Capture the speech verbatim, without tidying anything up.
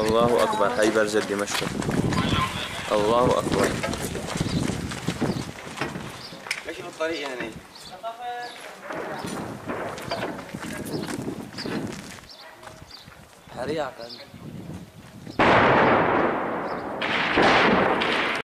الله أكبر. هاي برزة دمشق. الله أكبر. ماشي في الطريق يعني. حريقة.